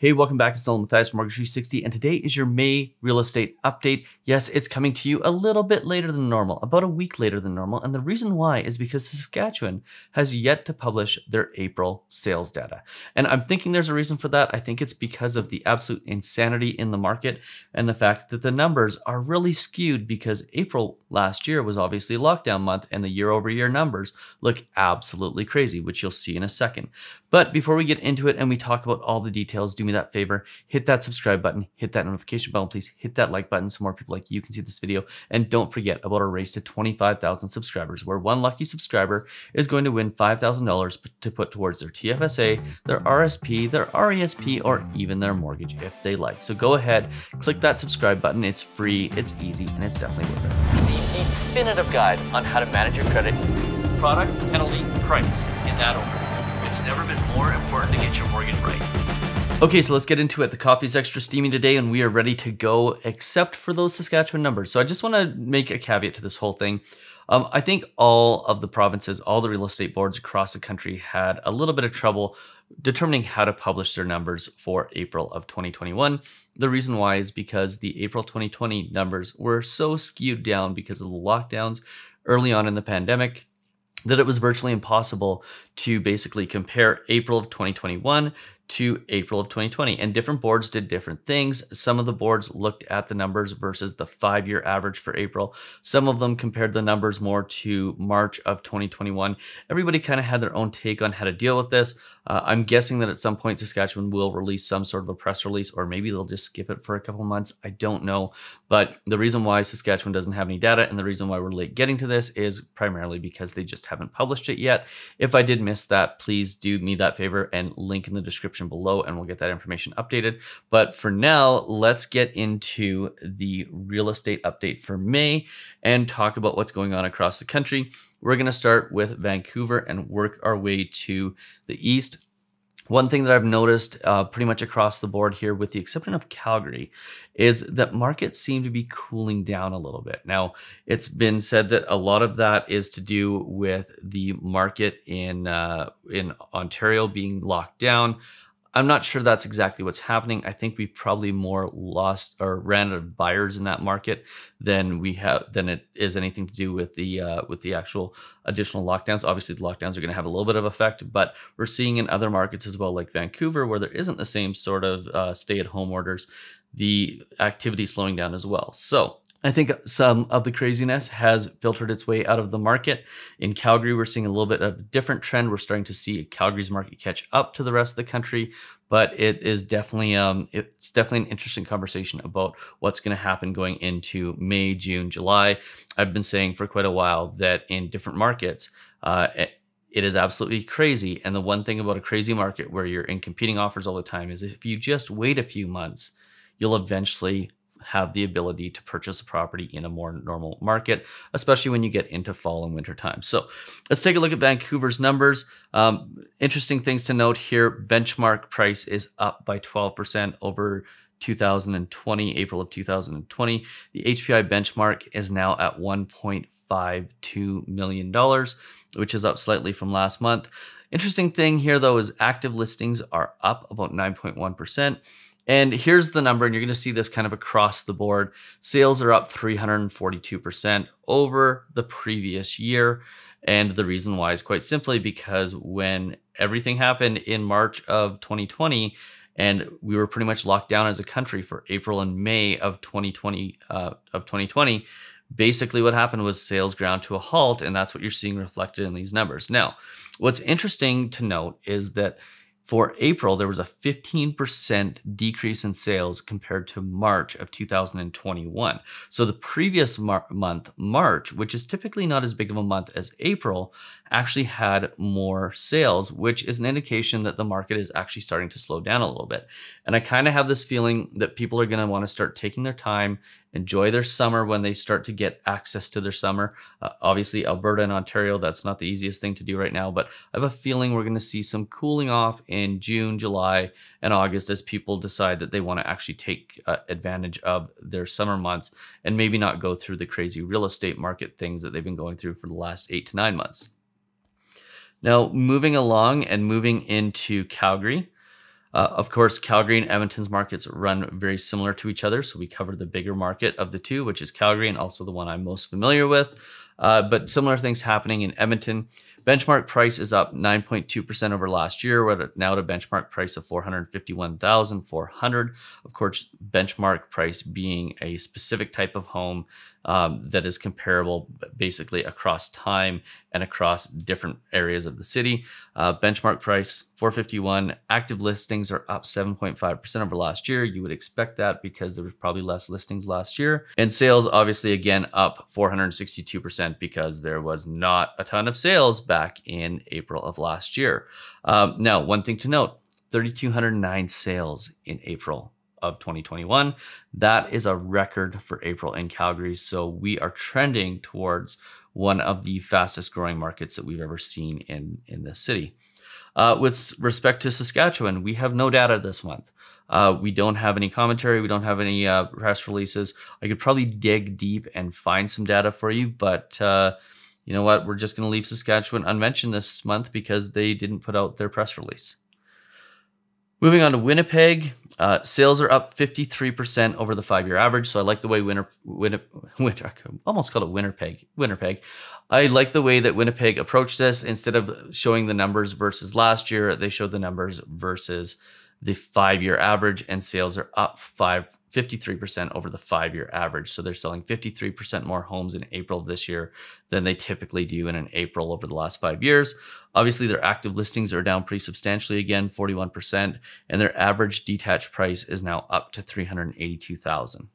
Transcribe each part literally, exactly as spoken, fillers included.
Hey, welcome back. It's Nolan Matthias from Mortgage three sixty, and today is your May real estate update. Yes, it's coming to you a little bit later than normal, about a week later than normal, and the reason why is because Saskatchewan has yet to publish their April sales data. And I'm thinking there's a reason for that. I think it's because of the absolute insanity in the market and the fact that the numbers are really skewed because April last year was obviously lockdown month, and the year-over-year numbers look absolutely crazy, which you'll see in a second. But before we get into it and we talk about all the details, do me that favor, hit that subscribe button, hit that notification bell, please hit that like button so more people like you can see this video. And don't forget about our race to twenty-five thousand subscribers, where one lucky subscriber is going to win five thousand dollars to put towards their T F S A, their R S P, their R E S P, or even their mortgage if they like. So go ahead, click that subscribe button. It's free, it's easy, and it's definitely worth it. The definitive guide on how to manage your credit, product, penalty, price, in that order. It's never been more important to get your mortgage right. Okay, so let's get into it. The coffee's extra steamy today and we are ready to go, except for those Saskatchewan numbers. So I just wanna make a caveat to this whole thing. Um, I think all of the provinces, all the real estate boards across the country had a little bit of trouble determining how to publish their numbers for April of twenty twenty-one. The reason why is because the April twenty twenty numbers were so skewed down because of the lockdowns early on in the pandemic that it was virtually impossible to basically compare April of twenty twenty-one to April of twenty twenty, and different boards did different things. Some of the boards looked at the numbers versus the five-year average for April. Some of them compared the numbers more to March of twenty twenty-one. Everybody kind of had their own take on how to deal with this. Uh, I'm guessing that at some point Saskatchewan will release some sort of a press release, or maybe they'll just skip it for a couple months. I don't know. But the reason why Saskatchewan doesn't have any data and the reason why we're late getting to this is primarily because they just haven't published it yet. If I did miss that, please do me that favor and link in the description below and we'll get that information updated. But for now, let's get into the real estate update for May and talk about what's going on across the country. We're going to start with Vancouver and work our way to the east. One thing that I've noticed uh, pretty much across the board here, with the exception of Calgary, is that markets seem to be cooling down a little bit. Now, it's been said that a lot of that is to do with the market in, uh, in Ontario being locked down. I'm not sure that's exactly what's happening. I think we've probably more lost or ran out of buyers in that market than we have than it is anything to do with the uh, with the actual additional lockdowns. Obviously, the lockdowns are going to have a little bit of effect, but we're seeing in other markets as well, like Vancouver, where there isn't the same sort of uh, stay-at-home orders, the activity slowing down as well. So I think some of the craziness has filtered its way out of the market. In Calgary, we're seeing a little bit of a different trend. We're starting to see Calgary's market catch up to the rest of the country, but it is definitely um, it's definitely an interesting conversation about what's going to happen going into May, June, July. I've been saying for quite a while that in different markets, uh, it is absolutely crazy. And the one thing about a crazy market where you're in competing offers all the time is if you just wait a few months, you'll eventually have the ability to purchase a property in a more normal market, especially when you get into fall and winter time. So let's take a look at Vancouver's numbers. Um, interesting things to note here, benchmark price is up by twelve percent over two thousand twenty, April of two thousand twenty. The H P I benchmark is now at one point five two million dollars, which is up slightly from last month. Interesting thing here though is active listings are up about nine point one percent. And here's the number, and you're gonna see this kind of across the board. Sales are up three hundred forty-two percent over the previous year. And the reason why is quite simply because when everything happened in March of twenty twenty, and we were pretty much locked down as a country for April and May of twenty twenty, uh, of twenty twenty, basically what happened was sales ground to a halt, and that's what you're seeing reflected in these numbers. Now, what's interesting to note is that for April, there was a fifteen percent decrease in sales compared to March of two thousand twenty-one. So the previous mar- month, March, which is typically not as big of a month as April, actually had more sales, which is an indication that the market is actually starting to slow down a little bit. And I kind of have this feeling that people are going to want to start taking their time, enjoy their summer when they start to get access to their summer. Uh, obviously, Alberta and Ontario, that's not the easiest thing to do right now, but I have a feeling we're going to see some cooling off in June, July, and August as people decide that they want to actually take uh, advantage of their summer months and maybe not go through the crazy real estate market things that they've been going through for the last eight to nine months. Now, moving along and moving into Calgary, Uh, of course, Calgary and Edmonton's markets run very similar to each other. So we cover the bigger market of the two, which is Calgary, and also the one I'm most familiar with. Uh, but similar things happening in Edmonton. Benchmark price is up nine point two percent over last year. We're now at a benchmark price of four hundred fifty-one thousand four hundred dollars. Of course, benchmark price being a specific type of home um, that is comparable basically across time and across different areas of the city. Uh, benchmark price four hundred fifty-one thousand. Active listings are up seven point five percent over last year. You would expect that because there was probably less listings last year. And sales, obviously, again, up four hundred sixty-two percent because there was not a ton of sales back Back in April of last year. Um, now, one thing to note, three thousand two hundred nine sales in April of twenty twenty-one. That is a record for April in Calgary. So we are trending towards one of the fastest growing markets that we've ever seen in, in this city. Uh, with respect to Saskatchewan, we have no data this month. Uh, we don't have any commentary. We don't have any uh, press releases. I could probably dig deep and find some data for you, but uh, you know what? We're just going to leave Saskatchewan unmentioned this month because they didn't put out their press release. Moving on to Winnipeg, uh, sales are up fifty-three percent over the five-year average. So I like the way Winner, Winner, Winner, I almost called it Winnipeg, Winnipeg. I like the way that Winnipeg approached this. Instead of showing the numbers versus last year, they showed the numbers versus the five-year average, and sales are up five, fifty-three percent over the five-year average. So they're selling fifty-three percent more homes in April of this year than they typically do in an April over the last five years. Obviously, their active listings are down pretty substantially again, forty-one percent, and their average detached price is now up to three hundred eighty-two thousand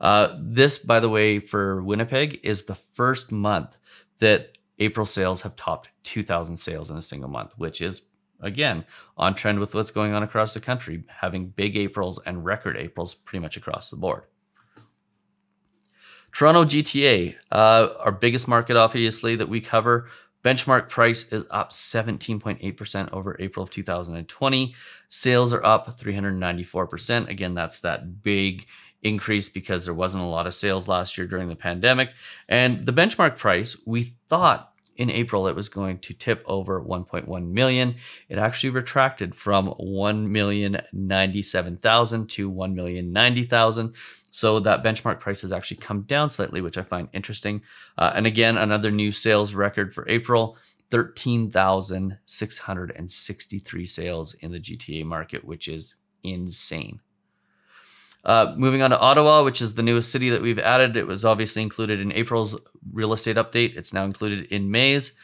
dollars. Uh, this, by the way, for Winnipeg is the first month that April sales have topped two thousand sales in a single month, which is again, on trend with what's going on across the country, having big Aprils and record Aprils pretty much across the board. Toronto G T A, uh, our biggest market, obviously, that we cover. Benchmark price is up seventeen point eight percent over April of two thousand twenty. Sales are up three hundred ninety-four percent. Again, that's that big increase because there wasn't a lot of sales last year during the pandemic. And the benchmark price, we thought, in April, it was going to tip over one point one million. It actually retracted from one million ninety-seven thousand to one million ninety thousand. So that benchmark price has actually come down slightly, which I find interesting. Uh, and again, another new sales record for April, thirteen thousand six hundred sixty-three sales in the G T A market, which is insane. Uh, moving on to Ottawa, which is the newest city that we've added. It was obviously included in April's real estate update. It's now included in May's.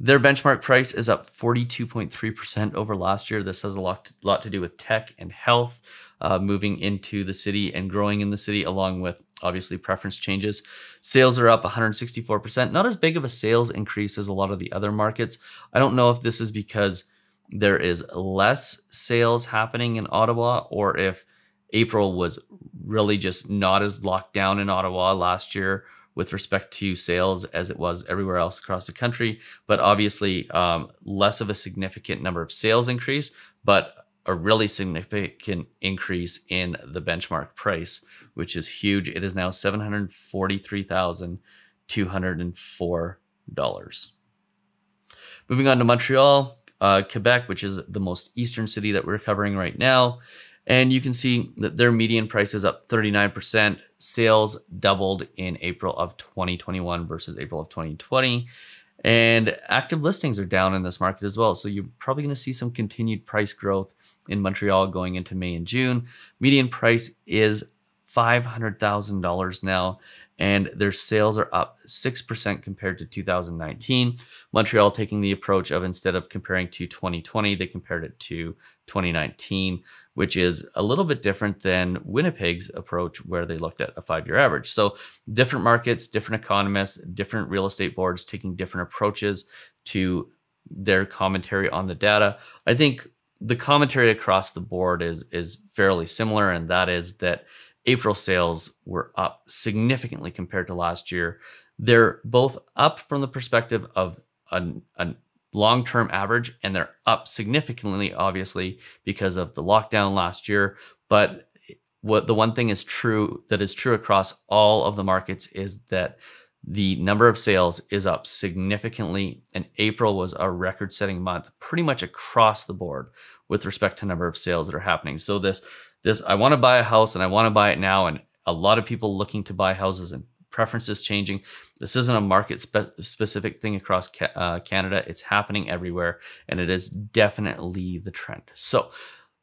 Their benchmark price is up forty-two point three percent over last year. This has a lot, lot to do with tech and health, uh, moving into the city and growing in the city, along with obviously preference changes. Sales are up one hundred sixty-four percent. Not as big of a sales increase as a lot of the other markets. I don't know if this is because there is less sales happening in Ottawa or if April was really just not as locked down in Ottawa last year with respect to sales as it was everywhere else across the country, but obviously um, less of a significant number of sales increase, but a really significant increase in the benchmark price, which is huge. It is now seven hundred forty-three thousand two hundred four dollars. Moving on to Montreal, uh, Quebec, which is the most eastern city that we're covering right now. And you can see that their median price is up thirty-nine percent. Sales doubled in April of twenty twenty-one versus April of twenty twenty. And active listings are down in this market as well. So you're probably going to see some continued price growth in Montreal going into May and June. Median price is five hundred thousand dollars now, and their sales are up six percent compared to two thousand nineteen. Montreal taking the approach of instead of comparing to twenty twenty, they compared it to twenty nineteen, which is a little bit different than Winnipeg's approach where they looked at a five-year average. So different markets, different economists, different real estate boards taking different approaches to their commentary on the data. I think the commentary across the board is, is fairly similar, and that is that April sales were up significantly compared to last year. They're both up from the perspective of a, a long-term average, and they're up significantly, obviously, because of the lockdown last year. But what the one thing is true that is true across all of the markets is that the number of sales is up significantly, and April was a record-setting month pretty much across the board with respect to number of sales that are happening. So this, this I want to buy a house and I want to buy it now, and a lot of people looking to buy houses and preferences changing. This isn't a market spe specific thing across ca uh, Canada. It's happening everywhere, and it is definitely the trend. So,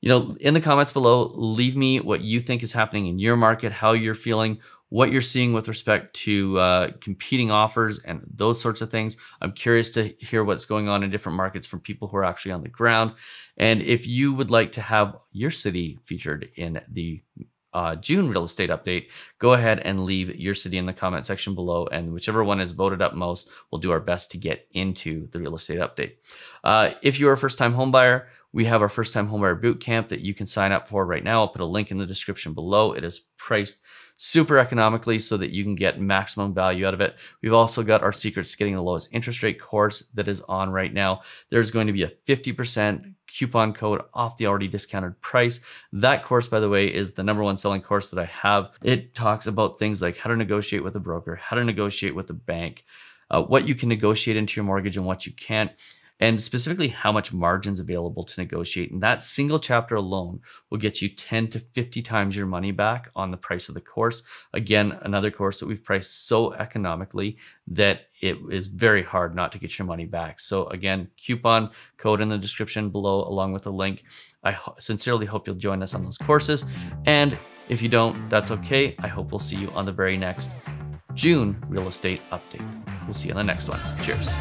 you know, in the comments below, leave me what you think is happening in your market, how you're feeling, what you're seeing with respect to uh, competing offers and those sorts of things. I'm curious to hear what's going on in different markets from people who are actually on the ground. And if you would like to have your city featured in the uh, June real estate update, go ahead and leave your city in the comment section below, and whichever one is voted up most, we'll do our best to get into the real estate update. Uh, if you're a first-time homebuyer, we have our first-time homebuyer boot camp that you can sign up for right now. I'll put a link in the description below. It is priced super economically so that you can get maximum value out of it. We've also got our secrets to getting the lowest interest rate course that is on right now. There's going to be a fifty percent coupon code off the already discounted price. That course, by the way, is the number one selling course that I have. It talks about things like how to negotiate with a broker, how to negotiate with a bank, uh, what you can negotiate into your mortgage and what you can't, and specifically how much margin's available to negotiate. And that single chapter alone will get you ten to fifty times your money back on the price of the course. Again, another course that we've priced so economically that it is very hard not to get your money back. So again, coupon code in the description below, along with a link. I sincerely hope you'll join us on those courses. And if you don't, that's okay. I hope we'll see you on the very next June real estate update. We'll see you on the next one. Cheers.